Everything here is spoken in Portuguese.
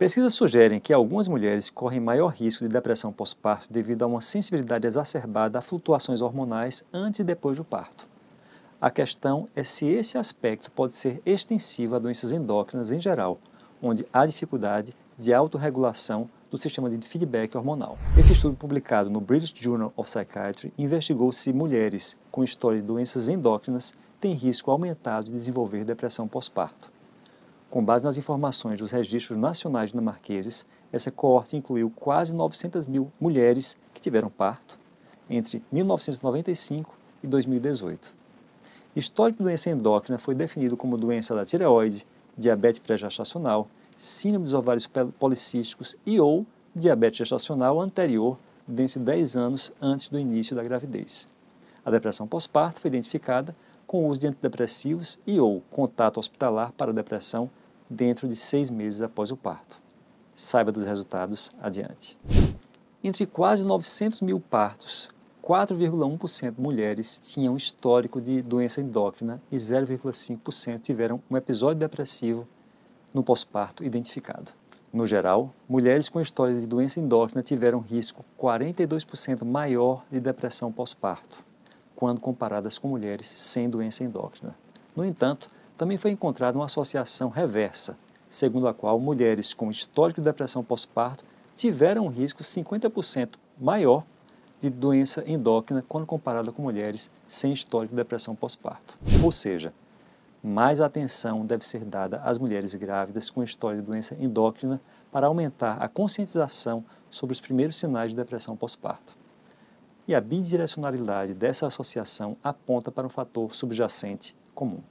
Pesquisas sugerem que algumas mulheres correm maior risco de depressão pós-parto devido a uma sensibilidade exacerbada a flutuações hormonais antes e depois do parto. A questão é se esse aspecto pode ser extensivo a doenças endócrinas em geral, onde há dificuldade de autorregulação do sistema de feedback hormonal. Esse estudo publicado no British Journal of Psychiatry investigou se mulheres com história de doenças endócrinas têm risco aumentado de desenvolver depressão pós-parto. Com base nas informações dos registros nacionais dinamarqueses, essa coorte incluiu quase 900 mil mulheres que tiveram parto entre 1995 e 2018. Histórico de doença endócrina foi definido como doença da tireoide, diabetes pré-gestacional, síndrome dos ovários policísticos e ou diabetes gestacional anterior dentro de 10 anos antes do início da gravidez. A depressão pós-parto foi identificada com o uso de antidepressivos e ou contato hospitalar para a depressão dentro de 6 meses após o parto. Saiba dos resultados adiante. Entre quase 900 mil partos, 4,1% de mulheres tinham histórico de doença endócrina e 0,5% tiveram um episódio depressivo no pós-parto identificado. No geral, mulheres com história de doença endócrina tiveram risco 42% maior de depressão pós-parto, quando comparadas com mulheres sem doença endócrina. No entanto, também foi encontrada uma associação reversa, segundo a qual mulheres com histórico de depressão pós-parto tiveram um risco 50% maior de doença endócrina quando comparada com mulheres sem histórico de depressão pós-parto. Ou seja, mais atenção deve ser dada às mulheres grávidas com história de doença endócrina para aumentar a conscientização sobre os primeiros sinais de depressão pós-parto. E a bidirecionalidade dessa associação aponta para um fator subjacente comum.